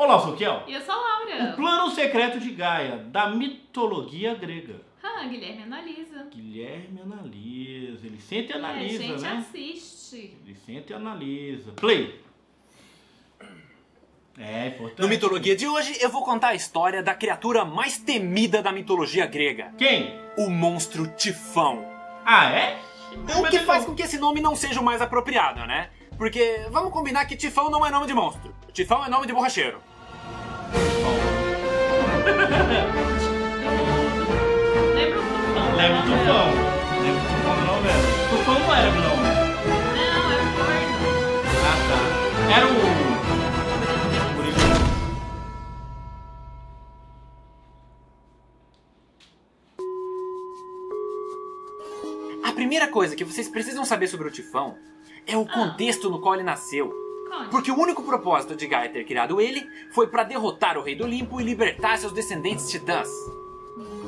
Olá, eu sou o Kel. E eu sou a Laura. O plano secreto de Gaia, da mitologia grega. Ah, Guilherme analisa. Guilherme analisa. Ele senta e analisa, né? A gente assiste. Ele senta e analisa. Play. É importante. No Mitologia de hoje, eu vou contar a história da criatura mais temida da mitologia grega. Quem? O monstro Tifão. Ah, é? O que faz com que esse nome não seja o mais apropriado, né? Porque vamos combinar que Tifão não é nome de monstro. Tifão é nome de borracheiro. Lembra o Tufão? Lembra o Tufão. Lembra o Tufão da novela. Tufão não era vilão, né? Não, era o corno. Ah, tá. Era o... A primeira coisa que vocês precisam saber sobre o Tifão é o contexto no qual ele nasceu. Porque o único propósito de Gaia ter criado ele foi para derrotar o rei do Olimpo e libertar seus descendentes titãs.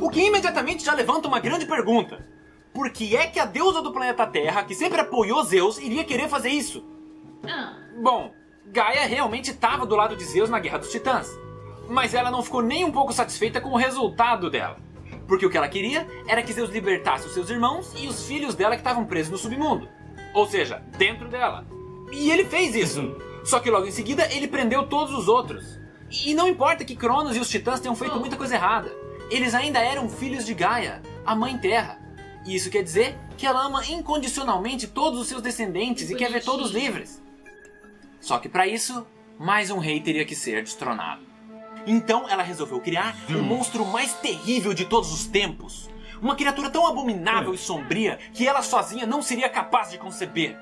O que imediatamente já levanta uma grande pergunta. Por que é que a deusa do planeta Terra, que sempre apoiou Zeus, iria querer fazer isso? Bom, Gaia realmente estava do lado de Zeus na Guerra dos Titãs. Mas ela não ficou nem um pouco satisfeita com o resultado dela. Porque o que ela queria era que Zeus libertasse os seus irmãos e os filhos dela que estavam presos no submundo. Ou seja, dentro dela. E ele fez isso. Só que logo em seguida ele prendeu todos os outros. E não importa que Cronos e os titãs tenham feito muita coisa errada. Eles ainda eram filhos de Gaia, a mãe terra. E isso quer dizer que ela ama incondicionalmente todos os seus descendentes e quer ver todos livres. Só que para isso, mais um rei teria que ser destronado. Então ela resolveu criar o monstro mais terrível de todos os tempos. Uma criatura tão abominável e sombria que ela sozinha não seria capaz de conceber.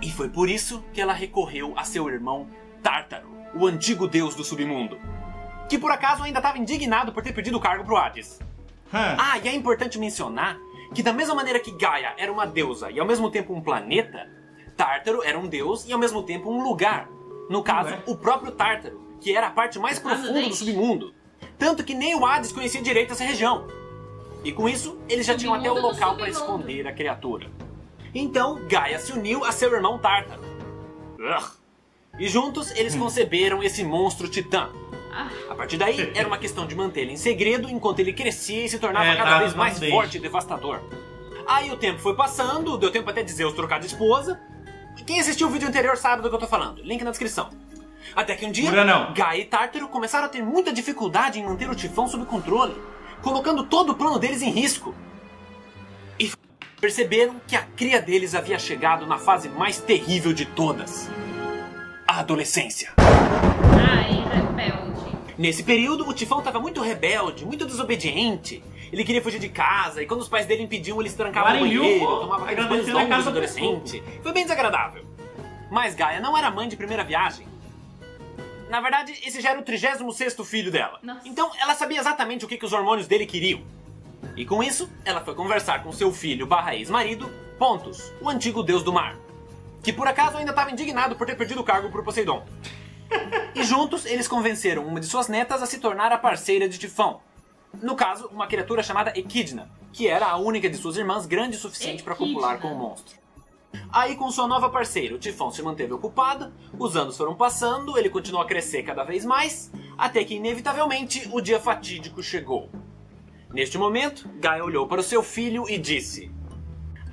E foi por isso que ela recorreu a seu irmão Tártaro, o antigo deus do submundo. Que por acaso ainda estava indignado por ter perdido o cargo pro Hades. Ah, e é importante mencionar que da mesma maneira que Gaia era uma deusa e ao mesmo tempo um planeta, Tártaro era um deus e ao mesmo tempo um lugar. No caso, o próprio Tártaro, que era a parte mais profunda do submundo. Tanto que nem o Hades conhecia direito essa região. E com isso, eles já tinham até o local para esconder a criatura. Então, Gaia se uniu a seu irmão Tártaro. E juntos, eles conceberam esse monstro titã. A partir daí, era uma questão de manter ele em segredo enquanto ele crescia e se tornava cada vez mais forte e devastador. Aí o tempo foi passando, deu tempo até de Zeus trocar de esposa. Quem assistiu o vídeo anterior sabe do que eu tô falando, link na descrição. Até que um dia, Gaia e Tártaro começaram a ter muita dificuldade em manter o Tifão sob controle, colocando todo o plano deles em risco. E perceberam que a cria deles havia chegado na fase mais terrível de todas. A adolescência. Nesse período, o Tifão estava muito rebelde, muito desobediente. Ele queria fugir de casa, e quando os pais dele impediam, eles trancavam no banheiro, tomavam aqueles banhos longos de adolescente. Foi bem desagradável. Mas Gaia não era mãe de primeira viagem. Na verdade, esse já era o 36º filho dela. Então, ela sabia exatamente o que os hormônios dele queriam. E com isso, ela foi conversar com seu filho barra ex-marido, Pontus, o antigo deus do mar. Que por acaso ainda estava indignado por ter perdido o cargo pro Poseidon. E juntos, eles convenceram uma de suas netas a se tornar a parceira de Tifão. No caso, uma criatura chamada Equidna, que era a única de suas irmãs grande o suficiente para copular com o monstro. Aí, com sua nova parceira, o Tifão se manteve ocupado, os anos foram passando, ele continuou a crescer cada vez mais, até que, inevitavelmente, o dia fatídico chegou. Neste momento, Gaia olhou para o seu filho e disse: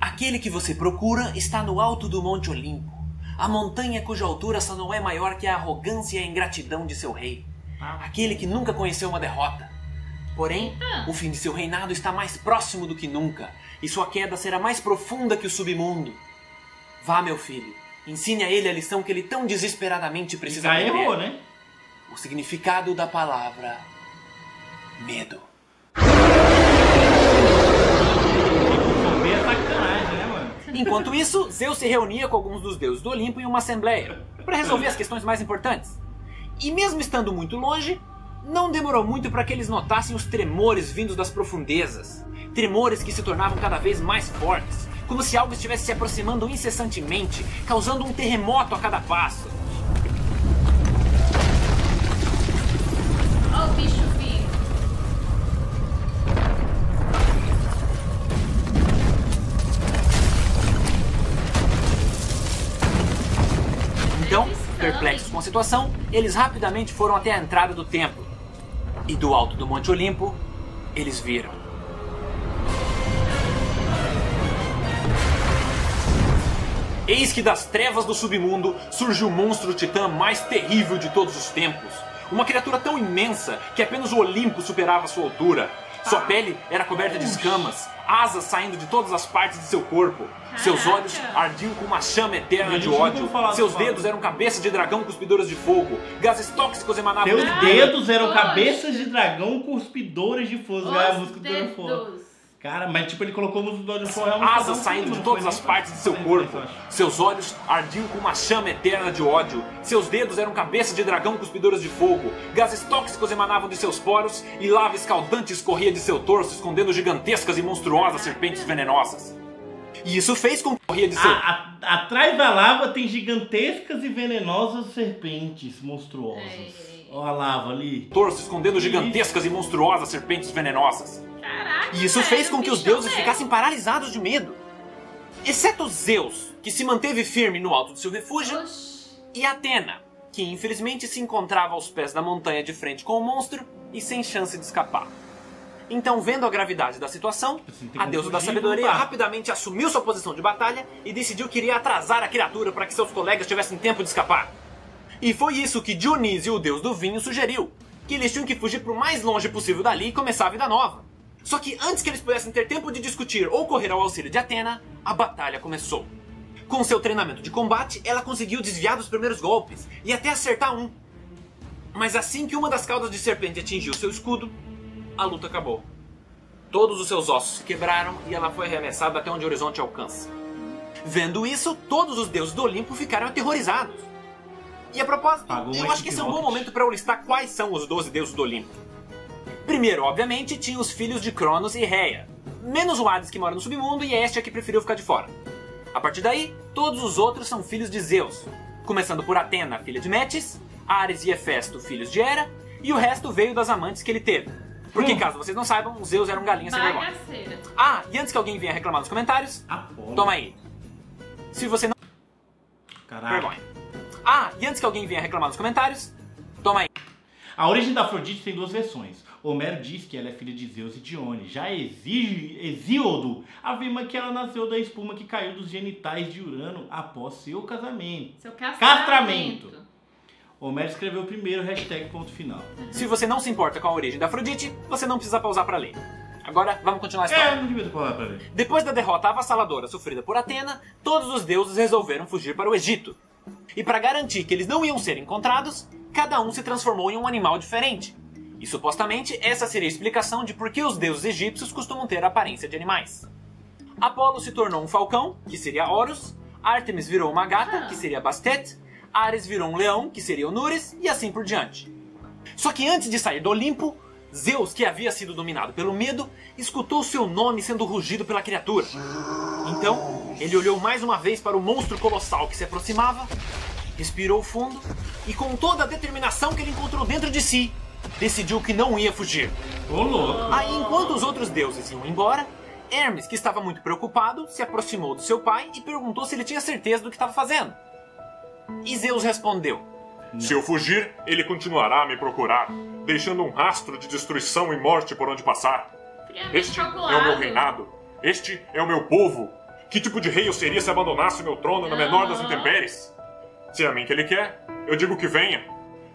"Aquele que você procura está no alto do Monte Olimpo, a montanha cuja altura só não é maior que a arrogância e a ingratidão de seu rei, aquele que nunca conheceu uma derrota. Porém, o fim de seu reinado está mais próximo do que nunca, e sua queda será mais profunda que o submundo. Vá, meu filho, ensine a ele a lição que ele tão desesperadamente precisa aprender." Errou, né? O significado da palavra medo. Enquanto isso, Zeus se reunia com alguns dos deuses do Olimpo em uma assembleia, para resolver as questões mais importantes. E mesmo estando muito longe, não demorou muito para que eles notassem os tremores vindos das profundezas. Tremores que se tornavam cada vez mais fortes, como se algo estivesse se aproximando incessantemente, causando um terremoto a cada passo. Olha o bicho vindo. Então, perplexos com a situação, eles rapidamente foram até a entrada do templo. E do alto do Monte Olimpo, eles viram. Eis que das trevas do submundo surge o monstro titã mais terrível de todos os tempos. Uma criatura tão imensa que apenas o Olimpo superava sua altura. Sua pele era coberta de escamas, asas saindo de todas as partes de seu corpo. Seus olhos ardiam com uma chama eterna de ódio. Seus dedos eram cabeças de dragão cuspidoras de fogo. Gases tóxicos emanavam de dentro. Seus dedos eram cabeças de dragão cuspidoras de fogo. Cara, mas tipo, ele colocou no dó de fogo. Asas saindo de todas as partes de seu corpo. Seus olhos ardiam com uma chama eterna de ódio. Seus dedos eram cabeças de dragão cuspidoras de fogo. Gases tóxicos emanavam de seus poros e lava escaldante escorria de seu torso, escondendo gigantescas e monstruosas serpentes venenosas. E isso fez com que corria de seu... Atrás da lava tem gigantescas e venenosas serpentes monstruosas. Olha a lava ali. Torso escondendo gigantescas e monstruosas serpentes venenosas. Caraca, e isso fez com que os deuses ficassem paralisados de medo. Exceto Zeus, que se manteve firme no alto de seu refúgio, e Atena, que infelizmente se encontrava aos pés da montanha de frente com o monstro e sem chance de escapar. Então, vendo a gravidade da situação, a deusa da sabedoria rapidamente assumiu sua posição de batalha e decidiu que iria atrasar a criatura para que seus colegas tivessem tempo de escapar. E foi isso que Dionísio, o deus do vinho, sugeriu, que eles tinham que fugir para o mais longe possível dali e começar a vida nova. Só que antes que eles pudessem ter tempo de discutir ou correr ao auxílio de Atena, a batalha começou. Com seu treinamento de combate, ela conseguiu desviar dos primeiros golpes e até acertar um. Mas assim que uma das caudas de serpente atingiu seu escudo, a luta acabou. Todos os seus ossos se quebraram e ela foi arremessada até onde o horizonte alcança. Vendo isso, todos os deuses do Olimpo ficaram aterrorizados. E a propósito, eu acho que esse é um bom momento para eu listar quais são os 12 deuses do Olimpo. Primeiro, obviamente, tinha os filhos de Cronos e Rhea, menos o Hades, que mora no submundo, e Hestia, que preferiu ficar de fora. A partir daí, todos os outros são filhos de Zeus, começando por Atena, filha de Metis, Ares e Hefesto, filhos de Hera, e o resto veio das amantes que ele teve. Porque, caso vocês não saibam, Zeus era um galinha sem vergonha. Ah, e antes que alguém venha reclamar nos comentários, toma aí. Se você não... Vergonha. Ah, e antes que alguém venha reclamar nos comentários, toma aí. A origem da Afrodite tem duas versões. Homero diz que ela é filha de Zeus e Dione. Já Esíodo afirma que ela nasceu da espuma que caiu dos genitais de Urano após seu casamento. Seu castramento. Homero escreveu primeiro, hashtag ponto final. Se você não se importa com a origem da Afrodite, você não precisa pausar pra ler. Agora, vamos continuar a história. Não devia pausar pra ler. Depois da derrota avassaladora sofrida por Atena, todos os deuses resolveram fugir para o Egito. E para garantir que eles não iam ser encontrados, cada um se transformou em um animal diferente. E supostamente essa seria a explicação de por que os deuses egípcios costumam ter a aparência de animais. Apolo se tornou um falcão, que seria Horus, Artemis virou uma gata, que seria Bastet, Ares virou um leão, que seria Onuris, e assim por diante. Só que antes de sair do Olimpo, Zeus, que havia sido dominado pelo medo, escutou seu nome sendo rugido pela criatura. Então, ele olhou mais uma vez para o monstro colossal que se aproximava, respirou fundo e, com toda a determinação que ele encontrou dentro de si, decidiu que não ia fugir. Aí, enquanto os outros deuses iam embora, Hermes, que estava muito preocupado, se aproximou do seu pai e perguntou se ele tinha certeza do que estava fazendo. E Zeus respondeu: se eu fugir, ele continuará a me procurar, deixando um rastro de destruição e morte por onde passar. Este é o meu reinado, este é o meu povo. Que tipo de rei eu seria se abandonasse o meu trono na menor das intempéries? Se é a mim que ele quer, eu digo que venha.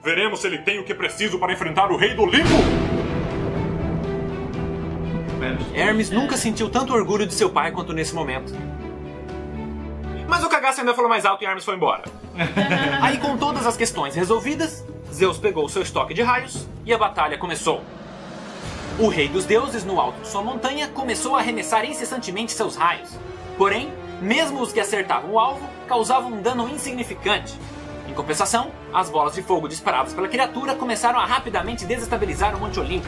Veremos se ele tem o que preciso para enfrentar o rei do Olimpo! Hermes nunca sentiu tanto orgulho de seu pai quanto nesse momento. Mas o cagaço ainda falou mais alto e Hermes foi embora. Aí, com todas as questões resolvidas, Zeus pegou seu estoque de raios e a batalha começou. O rei dos deuses, no alto de sua montanha, começou a arremessar incessantemente seus raios. Porém, mesmo os que acertavam o alvo, causavam um dano insignificante. Em compensação, as bolas de fogo disparadas pela criatura começaram a rapidamente desestabilizar o Monte Olimpo.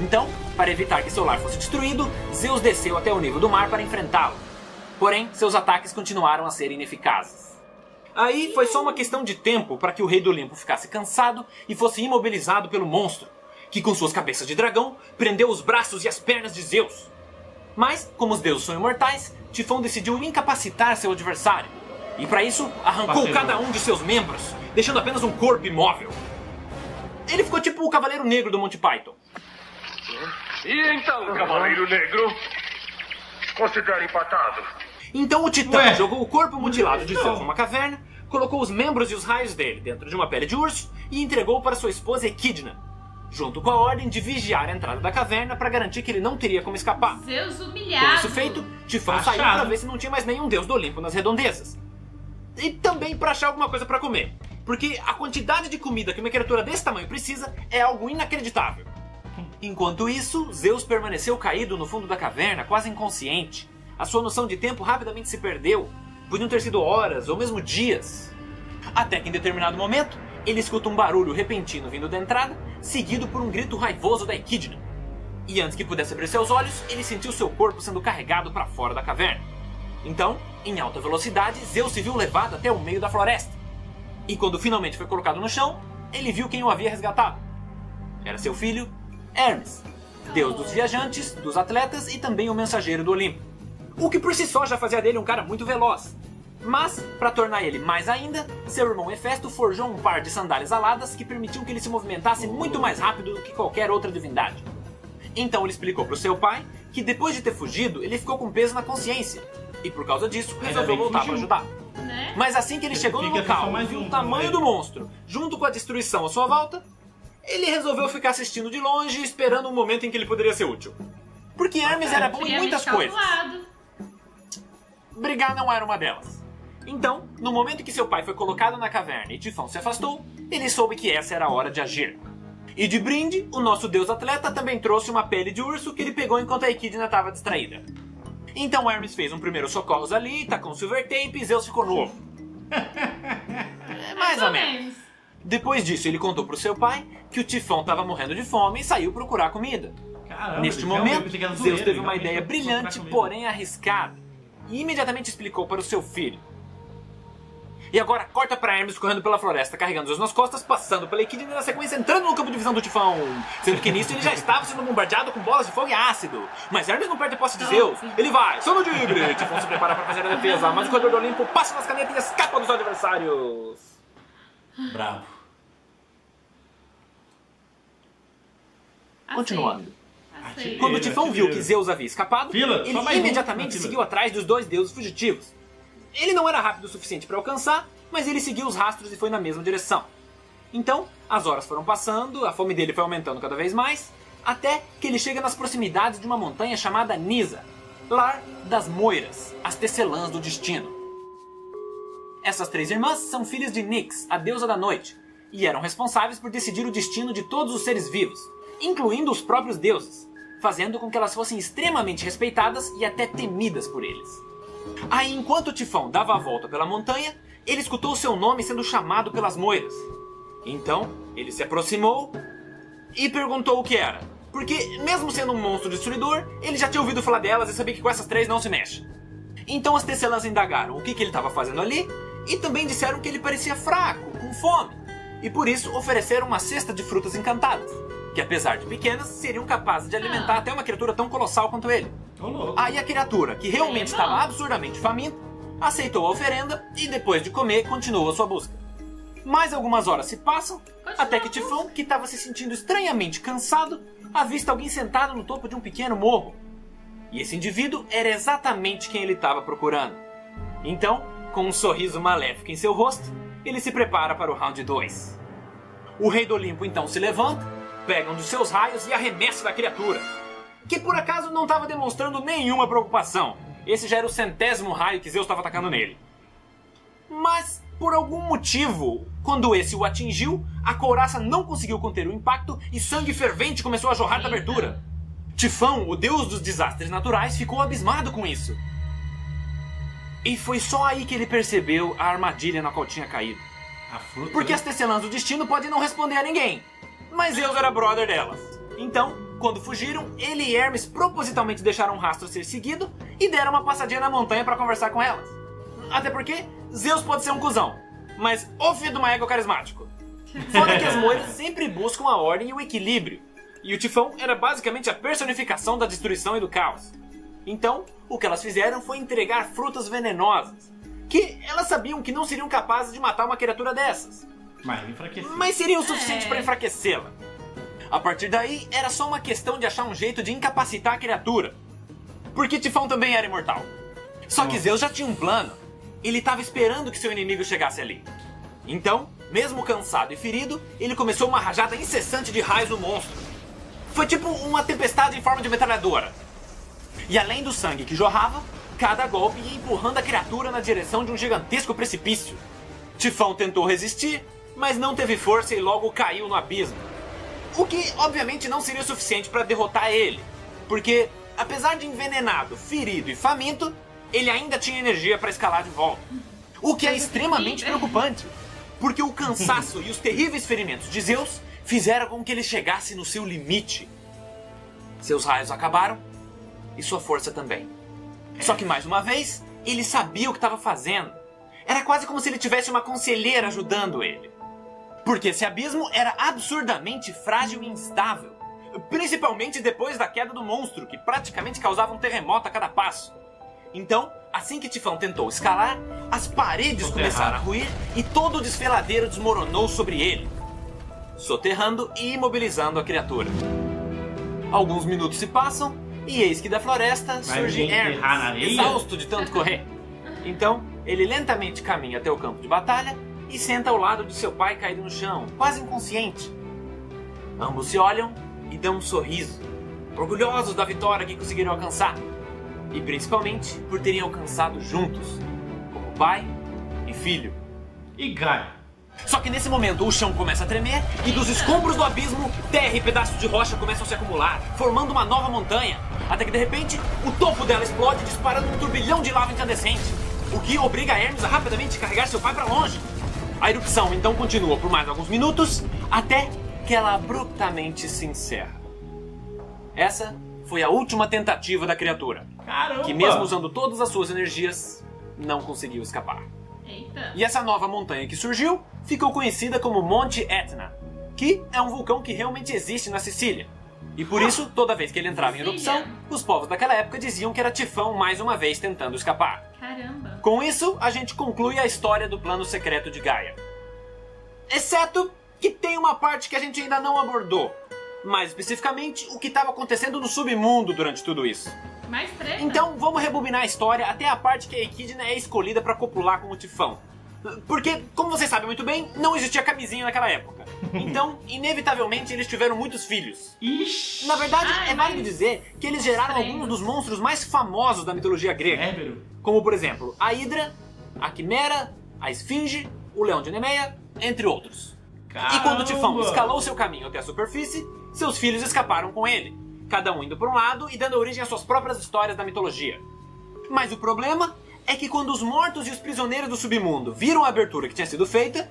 Então, para evitar que seu lar fosse destruído, Zeus desceu até o nível do mar para enfrentá-lo. Porém, seus ataques continuaram a ser ineficazes. Aí foi só uma questão de tempo para que o rei do Olimpo ficasse cansado e fosse imobilizado pelo monstro, que com suas cabeças de dragão prendeu os braços e as pernas de Zeus. Mas, como os deuses são imortais, Tifão decidiu incapacitar seu adversário. E para isso, arrancou cada um de seus membros, deixando apenas um corpo imóvel. Ele ficou tipo o Cavaleiro Negro do Monty Python. E então, Cavaleiro Negro? Considera empatado. Então o Titã jogou o corpo mutilado de Zeus numa caverna, colocou os membros e os raios dele dentro de uma pele de urso e entregou para sua esposa Equidna, junto com a ordem de vigiar a entrada da caverna para garantir que ele não teria como escapar. Zeus humilhado! Com isso feito, Tifão saiu para ver se não tinha mais nenhum deus do Olimpo nas redondezas. E também para achar alguma coisa para comer, porque a quantidade de comida que uma criatura desse tamanho precisa é algo inacreditável. Enquanto isso, Zeus permaneceu caído no fundo da caverna, quase inconsciente. A sua noção de tempo rapidamente se perdeu. Podiam ter sido horas ou mesmo dias. Até que em determinado momento, ele escuta um barulho repentino vindo da entrada, seguido por um grito raivoso da Equidna. E antes que pudesse abrir seus olhos, ele sentiu seu corpo sendo carregado para fora da caverna. Então, em alta velocidade, Zeus se viu levado até o meio da floresta. E quando finalmente foi colocado no chão, ele viu quem o havia resgatado. Era seu filho, Hermes, deus dos viajantes, dos atletas e também o mensageiro do Olimpo. O que por si só já fazia dele um cara muito veloz. Mas, para tornar ele mais ainda, seu irmão Hefesto forjou um par de sandálias aladas que permitiam que ele se movimentasse muito mais rápido do que qualquer outra divindade. Então ele explicou para o seu pai que depois de ter fugido, ele ficou com peso na consciência. E por causa disso, resolveu voltar para ajudar. Né? Mas assim que ele chegou no local e viu o tamanho do monstro, junto com a destruição à sua volta, ele resolveu ficar assistindo de longe, esperando um momento em que ele poderia ser útil. Porque Hermes era bom em muitas coisas. Brigar não era uma delas. Então, no momento que seu pai foi colocado na caverna e Tifão se afastou, ele soube que essa era a hora de agir. E de brinde, o nosso deus atleta também trouxe uma pele de urso que ele pegou enquanto a Equidna estava distraída. Então Hermes fez um primeiro socorros ali, tacou um silver tape e Zeus ficou novo. Mais ou menos. Depois disso, ele contou pro seu pai que o Tifão estava morrendo de fome e saiu procurar comida. Caramba, neste momento, Zeus teve uma ideia brilhante, porém arriscada, e imediatamente explicou para o seu filho. E agora corta pra Hermes correndo pela floresta, carregando Zeus nas costas, passando pela Equidna e na sequência entrando no campo de visão do Tifão. Sendo que nisso ele já estava sendo bombardeado com bolas de fogo e ácido. Mas Hermes não perde a posse de Zeus. Ele vai, só no drible. Tifão se prepara pra fazer a defesa, mas o corredor do Olimpo passa nas canetas e escapa dos adversários. Bravo. Continuando. Quando o Tifão viu que Zeus havia escapado, ele imediatamente seguiu atrás dos dois deuses fugitivos. Ele não era rápido o suficiente para alcançar, mas ele seguiu os rastros e foi na mesma direção. Então, as horas foram passando, a fome dele foi aumentando cada vez mais, até que ele chega nas proximidades de uma montanha chamada Nisa, lar das Moiras, as tecelãs do destino. Essas três irmãs são filhas de Nyx, a deusa da noite, e eram responsáveis por decidir o destino de todos os seres vivos, incluindo os próprios deuses, fazendo com que elas fossem extremamente respeitadas e até temidas por eles. Aí, enquanto o Tifão dava a volta pela montanha, ele escutou seu nome sendo chamado pelas Moiras. Então, ele se aproximou e perguntou o que era. Porque, mesmo sendo um monstro destruidor, ele já tinha ouvido falar delas e sabia que com essas três não se mexe. Então as tecelãs indagaram o que ele estava fazendo ali e também disseram que ele parecia fraco, com fome. E por isso ofereceram uma cesta de frutas encantadas, que apesar de pequenas, seriam capazes de alimentar até uma criatura tão colossal quanto ele. Aí a criatura, que realmente estava absurdamente faminta, aceitou a oferenda e depois de comer, continuou a sua busca. Mais algumas horas se passam, até que Tifão, que estava se sentindo estranhamente cansado, avista alguém sentado no topo de um pequeno morro. E esse indivíduo era exatamente quem ele estava procurando. Então, com um sorriso maléfico em seu rosto, ele se prepara para o round 2. O rei do Olimpo então se levanta, pega um dos seus raios e arremessa da criatura, que por acaso não estava demonstrando nenhuma preocupação. Esse já era o 100º raio que Zeus estava atacando nele. Mas, por algum motivo, quando esse o atingiu, a couraça não conseguiu conter o impacto e sangue fervente começou a jorrar da abertura. Tifão, o deus dos desastres naturais, ficou abismado com isso. E foi só aí que ele percebeu a armadilha na qual tinha caído. Porque as tecelãs do destino podem não responder a ninguém, mas Zeus era brother delas. Então, quando fugiram, ele e Hermes propositalmente deixaram um rastro ser seguido e deram uma passadinha na montanha para conversar com elas. Até porque Zeus pode ser um cuzão, mas o filho de uma égua carismático. Fora que as Moiras sempre buscam a ordem e o equilíbrio, e o Tifão era basicamente a personificação da destruição e do caos. Então, o que elas fizeram foi entregar frutas venenosas, que elas sabiam que não seriam capazes de matar uma criatura dessas. Mas seria o suficiente para enfraquecê-la. A partir daí, era só uma questão de achar um jeito de incapacitar a criatura. Porque Tifão também era imortal. Só que Zeus já tinha um plano. Ele estava esperando que seu inimigo chegasse ali. Então, mesmo cansado e ferido, ele começou uma rajada incessante de raios no monstro. Foi tipo uma tempestade em forma de metralhadora. E além do sangue que jorrava, cada golpe ia empurrando a criatura na direção de um gigantesco precipício. Tifão tentou resistir, mas não teve força e logo caiu no abismo. O que, obviamente, não seria o suficiente para derrotar ele. Porque, apesar de envenenado, ferido e faminto, ele ainda tinha energia para escalar de volta. O que é extremamente preocupante. Porque o cansaço e os terríveis ferimentos de Zeus fizeram com que ele chegasse no seu limite. Seus raios acabaram e sua força também. Só que, mais uma vez, ele sabia o que estava fazendo. Era quase como se ele tivesse uma conselheira ajudando ele. Porque esse abismo era absurdamente frágil e instável. Principalmente depois da queda do monstro, que praticamente causava um terremoto a cada passo. Então, assim que Tifão tentou escalar, as paredes começaram a ruir e todo o desfiladeiro desmoronou sobre ele, soterrando e imobilizando a criatura. Alguns minutos se passam e eis que da floresta surge Hermes, exausto de tanto correr. Então, ele lentamente caminha até o campo de batalha e senta ao lado de seu pai caído no chão, quase inconsciente. Ambos se olham e dão um sorriso, orgulhosos da vitória que conseguiram alcançar. E principalmente por terem alcançado juntos, como pai e filho. E Gaia. Só que nesse momento o chão começa a tremer e dos escombros do abismo, terra e pedaços de rocha começam a se acumular, formando uma nova montanha. Até que de repente, o topo dela explode disparando um turbilhão de lava incandescente, o que obriga Hermes a rapidamente carregar seu pai para longe. A erupção então continua por mais alguns minutos, até que ela abruptamente se encerra. Essa foi a última tentativa da criatura. Caramba. Que mesmo usando todas as suas energias, não conseguiu escapar. Eita. E essa nova montanha que surgiu ficou conhecida como Monte Etna, que é um vulcão que realmente existe na Sicília. E por isso, toda vez que ele entrava em erupção, os povos daquela época diziam que era Tifão mais uma vez tentando escapar. Caramba. Com isso, a gente conclui a história do plano secreto de Gaia. Exceto que tem uma parte que a gente ainda não abordou. Mais especificamente, o que estava acontecendo no submundo durante tudo isso. Mais treta. Então, vamos rebobinar a história até a parte que a Equidna é escolhida para copular com o Tifão. Porque, como vocês sabem muito bem, não existia camisinha naquela época. Então, inevitavelmente, eles tiveram muitos filhos. Ixi. Na verdade, é válido dizer que eles geraram alguns dos monstros mais famosos da mitologia grega. Como, por exemplo, a Hidra, a Quimera, a Esfinge, o Leão de Nemeia, entre outros. Caramba. E quando o Tifão escalou seu caminho até a superfície, seus filhos escaparam com ele, cada um indo por um lado e dando origem às suas próprias histórias da mitologia. Mas o problema é que quando os mortos e os prisioneiros do submundo viram a abertura que tinha sido feita,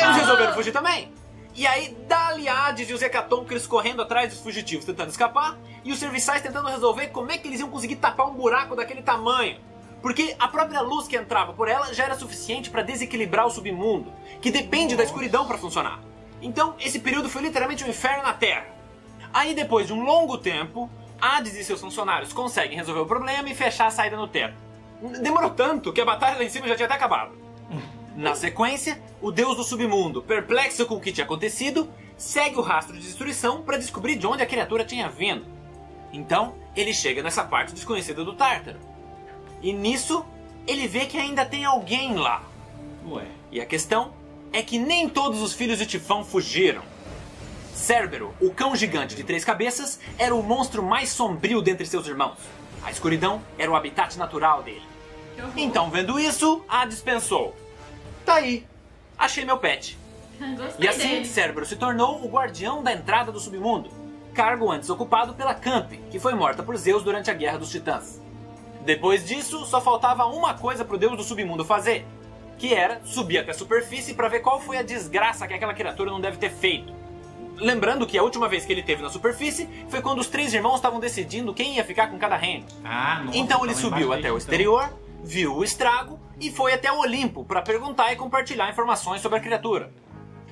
eles resolveram fugir também. E aí, dali Hades e os hecatôncres correndo atrás dos fugitivos tentando escapar, e os serviçais tentando resolver como é que eles iam conseguir tapar um buraco daquele tamanho. Porque a própria luz que entrava por ela já era suficiente para desequilibrar o submundo, que depende da escuridão para funcionar. Então, esse período foi literalmente um inferno na Terra. Aí, depois de um longo tempo, Hades e seus funcionários conseguem resolver o problema e fechar a saída no teto. Demorou tanto que a batalha lá em cima já tinha até acabado. Na sequência, o deus do submundo, perplexo com o que tinha acontecido, segue o rastro de destruição para descobrir de onde a criatura tinha vindo. Então, ele chega nessa parte desconhecida do Tártaro. E nisso, ele vê que ainda tem alguém lá. Ué. E a questão é que nem todos os filhos de Tifão fugiram. Cérbero, o cão gigante de 3 cabeças, era o monstro mais sombrio dentre seus irmãos. A escuridão era o habitat natural dele. Então, vendo isso, Hades pensou: tá aí, achei meu pet. E assim, Cérbero se tornou o guardião da entrada do submundo, cargo antes ocupado pela Campe, que foi morta por Zeus durante a Guerra dos Titãs. Depois disso, só faltava uma coisa pro deus do submundo fazer, que era subir até a superfície para ver qual foi a desgraça que aquela criatura não deve ter feito. Lembrando que a última vez que ele teve na superfície foi quando os 3 irmãos estavam decidindo quem ia ficar com cada reino. Então ele subiu até o exterior, viu o estrago e foi até o Olimpo para perguntar e compartilhar informações sobre a criatura.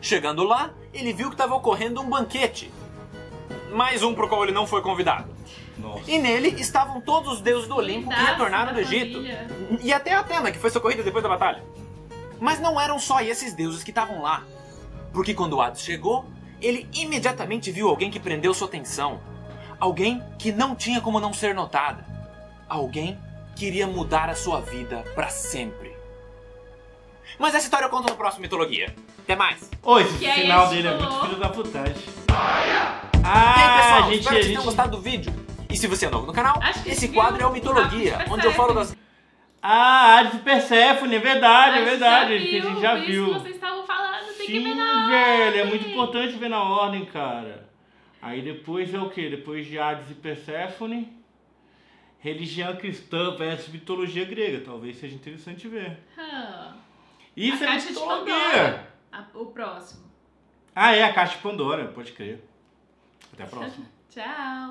Chegando lá, ele viu que estava ocorrendo um banquete. Mais um pro qual ele não foi convidado. Nossa. E nele estavam todos os deuses do Olimpo que retornaram do Egito. E até Atena, que foi socorrida depois da batalha. Mas não eram só esses deuses que estavam lá. Porque quando Hades chegou, ele imediatamente viu alguém que prendeu sua atenção. Alguém que não tinha como não ser notada. Alguém que iria mudar a sua vida pra sempre. Mas essa história eu conto no próximo Mitologia. Até mais. Oi, esse final dele é muito filho da putagem. Ah, gente, espero que vocês tenham gostado do vídeo. E se você é novo no canal, esse quadro é o Mitologia, onde eu falo das... Ah, Hades e Perséfone, é verdade, a gente já viu. Isso que vocês estavam falando, tem que ver na ordem. Velho, é muito importante ver na ordem, cara. Aí depois é o que? Depois de Hades e Perséfone, religião cristã versus mitologia grega. Talvez seja interessante ver. Isso é mitologia. O próximo. Ah, é a Caixa de Pandora, pode crer. Até a próxima. Tchau.